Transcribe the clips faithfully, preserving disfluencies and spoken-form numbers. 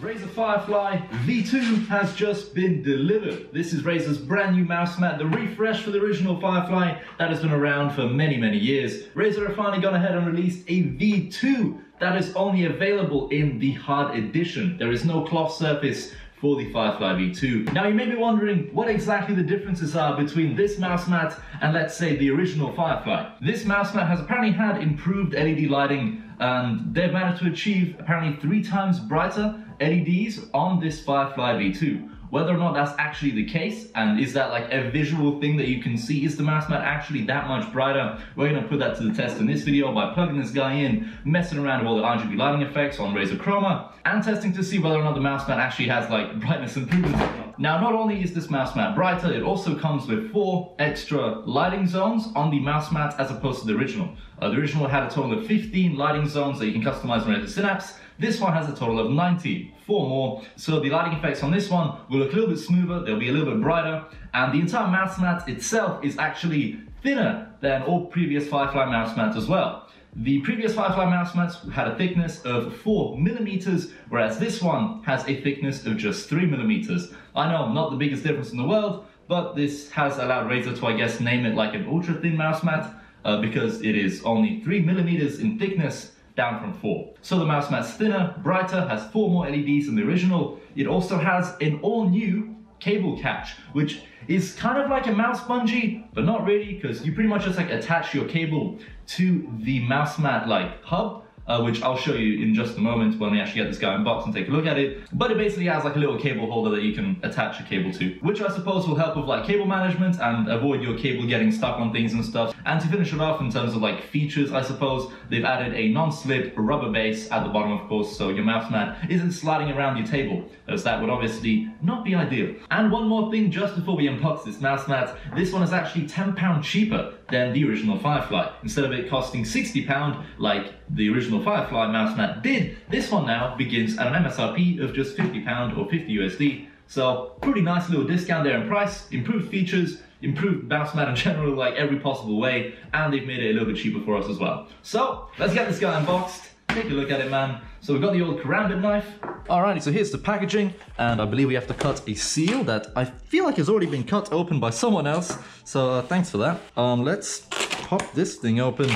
Razer Firefly V two has just been delivered. This is Razer's brand new mouse mat, the refresh for the original Firefly that has been around for many, many years. Razer have finally gone ahead and released a V two that is only available in the hard edition. There is no cloth surface for the Firefly V two. Now you may be wondering what exactly the differences are between this mouse mat and, let's say, the original Firefly. This mouse mat has apparently had improved L E D lighting, and they've managed to achieve apparently three times brighter L E Ds on this Firefly V two. Whether or not that's actually the case, and is that like a visual thing that you can see, is the mouse mat actually that much brighter? We're gonna put that to the test in this video by plugging this guy in, messing around with all the R G B lighting effects on Razer Chroma, and testing to see whether or not the mouse mat actually has like brightness improvements or not. Now, not only is this mouse mat brighter, it also comes with four extra lighting zones on the mouse mat as opposed to the original. Uh, the original had a total of fifteen lighting zones that you can customize with the Synapse. This one has a total of nineteen, four more, so the lighting effects on this one will look a little bit smoother, they'll be a little bit brighter, and the entire mouse mat itself is actually thinner than all previous Firefly mouse mats as well. The previous Firefly mouse mats had a thickness of four millimeters, whereas this one has a thickness of just three millimeters. I know, not the biggest difference in the world, but this has allowed Razer to, I guess, name it like an ultra-thin mouse mat, uh, because it is only three millimeters in thickness, down from four. So the mouse mat's thinner, brighter, has four more L E Ds than the original. It also has an all-new cable catch, which is kind of like a mouse bungee, but not really, because you pretty much just like attach your cable to the mouse mat like hub, Uh, which I'll show you in just a moment when we actually get this guy unboxed and take a look at it. But it basically has like a little cable holder that you can attach your cable to, which I suppose will help with like cable management and avoid your cable getting stuck on things and stuff. And to finish it off in terms of like features, I suppose, they've added a non-slip rubber base at the bottom, of course, so your mouse mat isn't sliding around your table, as that would obviously not be ideal. And one more thing just before we unbox this mouse mat, this one is actually ten pounds cheaper than the original Firefly. Instead of it costing sixty pounds like the original Firefly mouse mat did, this one now begins at an M S R P of just fifty pounds or fifty U S D. So pretty nice little discount there in price, improved features, improved mouse mat in general, like every possible way, and they've made it a little bit cheaper for us as well. So let's get this guy unboxed, take a look at it, man. So we've got the old karambit knife. Alrighty, so here's the packaging, and I believe we have to cut a seal that I feel like has already been cut open by someone else, so uh, thanks for that. Um, let's pop this thing open.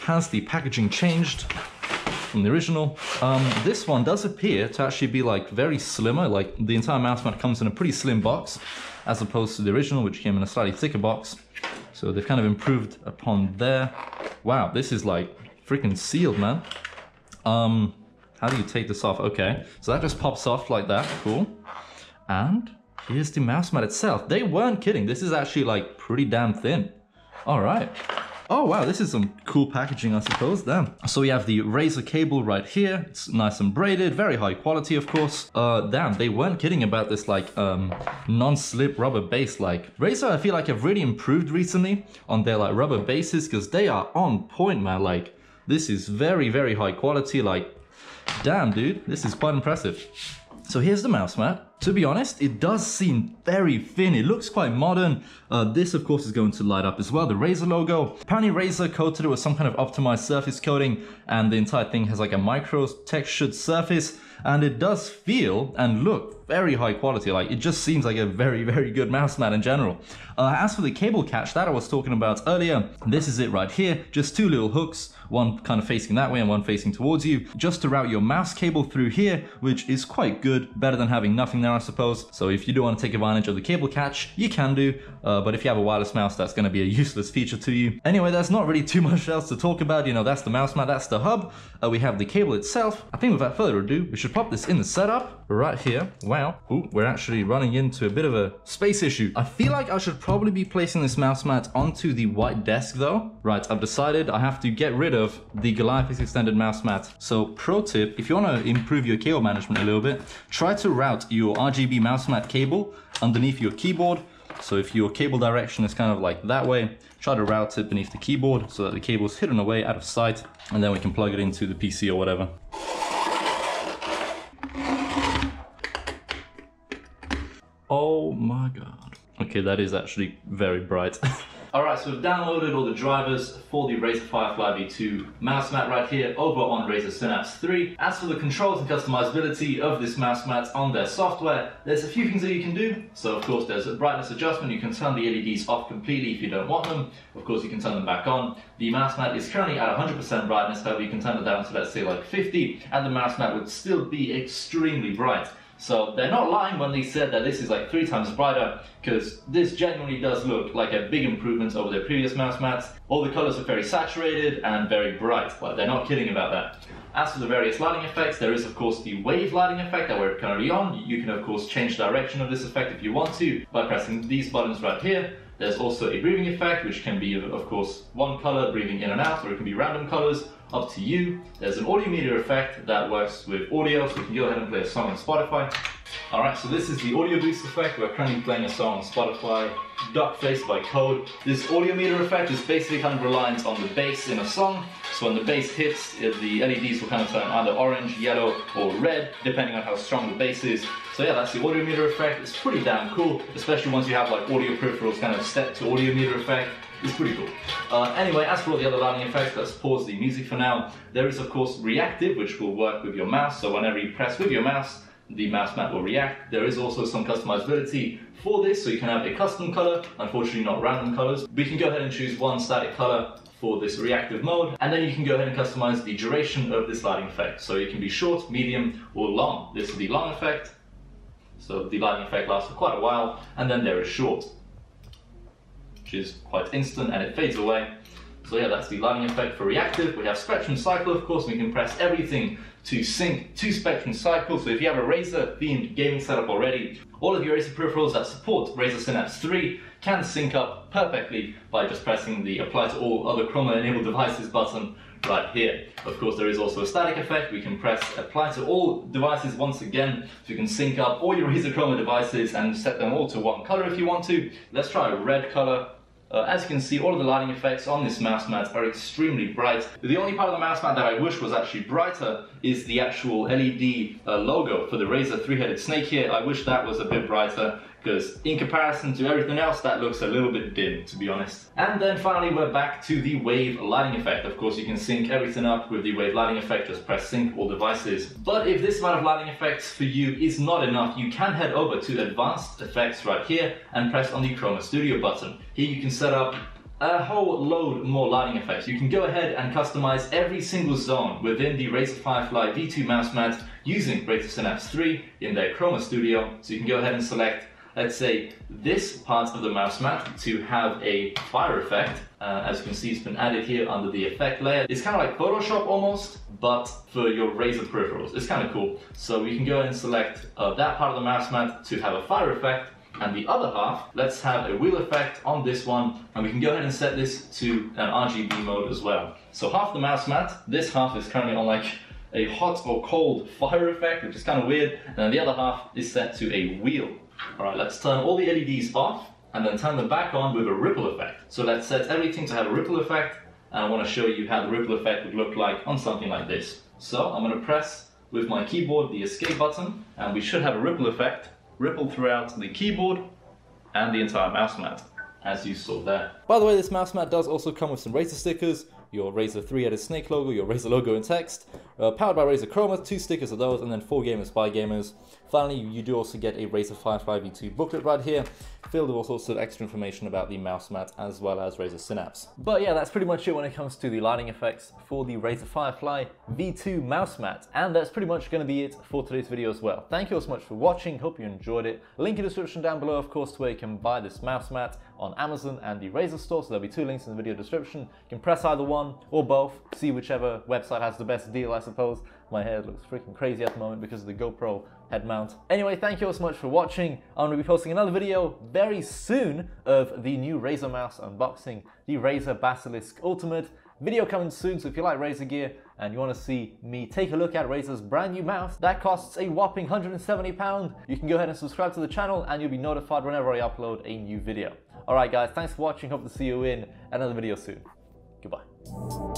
Has the packaging changed from the original? Um, this one does appear to actually be like very slimmer, like the entire mouse mat comes in a pretty slim box, as opposed to the original, which came in a slightly thicker box. So they've kind of improved upon there. Wow, this is like freaking sealed, man. Um, How do you take this off? Okay, so that just pops off like that, cool. And here's the mouse mat itself. They weren't kidding, this is actually like pretty damn thin. All right. Oh wow, this is some cool packaging, I suppose, damn. So we have the Razer cable right here. It's nice and braided, very high quality, of course. Uh, damn, they weren't kidding about this like um, non-slip rubber base. Like Razer, I feel like have really improved recently on their like rubber bases, because they are on point, man. Like this is very, very high quality, like damn, dude, this is quite impressive. So here's the mouse mat. To be honest, it does seem very thin. It looks quite modern. Uh, this, of course, is going to light up as well, the Razer logo. Apparently, Razer coated it with some kind of optimized surface coating, and the entire thing has like a micro-textured surface, and it does feel and look very high quality. Like, it just seems like a very, very good mouse mat in general. Uh, as for the cable catch that I was talking about earlier, this is it right here. Just two little hooks, one kind of facing that way and one facing towards you, just to route your mouse cable through here, which is quite good, better than having nothing there, I suppose. So if you do want to take advantage of the cable catch, you can do, uh, but if you have a wireless mouse, that's going to be a useless feature to you. Anyway, there's not really too much else to talk about. You know, that's the mouse mat, that's the hub. Uh, we have the cable itself. I think without further ado, we should pop this in the setup right here. Wow. Ooh, we're actually running into a bit of a space issue. I feel like I should probably be placing this mouse mat onto the white desk though. Right, I've decided I have to get rid of of the Goliathus extended mouse mat. So pro tip, if you want to improve your cable management a little bit, try to route your R G B mouse mat cable underneath your keyboard. So if your cable direction is kind of like that way, try to route it beneath the keyboard so that the cable is hidden away out of sight, and then we can plug it into the P C or whatever. Oh my god. Okay, that is actually very bright. Alright, so we've downloaded all the drivers for the Razer Firefly V two mouse mat right here over on Razer Synapse three. As for the controls and customizability of this mouse mat on their software, there's a few things that you can do. So of course there's a brightness adjustment. You can turn the L E Ds off completely if you don't want them. Of course you can turn them back on. The mouse mat is currently at one hundred percent brightness, however you can turn it down to let's say like fifty, and the mouse mat would still be extremely bright. So they're not lying when they said that this is like three times brighter, because this genuinely does look like a big improvement over their previous mouse mats. All the colors are very saturated and very bright, but they're not kidding about that. As for the various lighting effects, there is of course the wave lighting effect that we're currently on. You can of course change the direction of this effect if you want to by pressing these buttons right here. There's also a breathing effect, which can be of course one color breathing in and out, or it can be random colors. Up to you. There's an audio media effect that works with audio, so you can go ahead and play a song on Spotify. Alright, so this is the audio boost effect. We're currently playing a song on Spotify, Duckface by Code. This audio meter effect is basically kind of reliant on the bass in a song. So when the bass hits, the L E Ds will kind of turn either orange, yellow, or red, depending on how strong the bass is. So yeah, that's the audio meter effect. It's pretty damn cool, especially once you have like audio peripherals kind of set to audio meter effect. It's pretty cool. Uh, anyway, as for all the other lighting effects, let's pause the music for now. There is of course reactive, which will work with your mouse, so whenever you press with your mouse, the mouse mat will react. There is also some customizability for this, so you can have a custom color, unfortunately not random colors. We can go ahead and choose one static color for this reactive mode, and then you can go ahead and customize the duration of this lighting effect. So it can be short, medium, or long. This is the long effect, so the lighting effect lasts for quite a while, and then there is short, which is quite instant and it fades away. So yeah, that's the lighting effect for reactive. We have spectrum cycle, of course, and we can press everything to sync to spectrum cycle. So if you have a Razer themed gaming setup already, all of your Razer peripherals that support Razer Synapse three can sync up perfectly by just pressing the apply to all other Chroma enabled devices button right here. Of course, there is also a static effect. We can press apply to all devices once again, so you can sync up all your Razer Chroma devices and set them all to one color if you want to. Let's try a red color. Uh, as you can see, all of the lighting effects on this mouse mat are extremely bright. The only part of the mouse mat that I wish was actually brighter is the actual L E D uh, logo for the Razer three-headed snake here. I wish that was a bit brighter, because in comparison to everything else, that looks a little bit dim, to be honest. And then finally, we're back to the wave lighting effect. Of course, you can sync everything up with the wave lighting effect, just press sync all devices. But if this amount of lighting effects for you is not enough, you can head over to advanced effects right here and press on the Chroma Studio button. Here you can set up a whole load more lighting effects. You can go ahead and customize every single zone within the Razer Firefly V two mouse mat using Razer Synapse three in their Chroma Studio. So you can go ahead and select, let's say, this part of the mouse mat to have a fire effect. Uh, as you can see, it's been added here under the effect layer. It's kind of like Photoshop almost, but for your Razer peripherals. It's kind of cool. So we can go ahead and select uh, that part of the mouse mat to have a fire effect, and the other half, let's have a wheel effect on this one, and we can go ahead and set this to an R G B mode as well. So half the mouse mat, this half is currently on like a hot or cold fire effect, which is kind of weird, and then the other half is set to a wheel. Alright, let's turn all the L E Ds off and then turn them back on with a ripple effect. So let's set everything to have a ripple effect, and I want to show you how the ripple effect would look like on something like this. So I'm going to press with my keyboard the escape button, and we should have a ripple effect ripple throughout the keyboard and the entire mouse mat, as you saw there. By the way, this mouse mat does also come with some Razer stickers, your Razer three-headed snake logo, your Razer logo in text, uh, powered by Razer Chroma, two stickers of those, and then four gamers by gamers. Finally, you do also get a Razer Firefly V two booklet right here, filled with all sorts of extra information about the mouse mat as well as Razer Synapse. But yeah, that's pretty much it when it comes to the lighting effects for the Razer Firefly V two mouse mat, and that's pretty much going to be it for today's video as well. Thank you all so much for watching, hope you enjoyed it. Link in the description down below, of course, to where you can buy this mouse mat on Amazon and the Razer store, so there'll be two links in the video description. You can press either one or both, see whichever website has the best deal, I suppose. My hair looks freaking crazy at the moment because of the GoPro head mount. Anyway, thank you all so much for watching. I'm going to be posting another video very soon of the new Razer mouse unboxing, the Razer Basilisk Ultimate. Video coming soon, so if you like Razer gear and you want to see me take a look at Razer's brand new mouse that costs a whopping one hundred seventy pounds, you can go ahead and subscribe to the channel and you'll be notified whenever I upload a new video. Alright guys, thanks for watching, hope to see you in another video soon. Goodbye.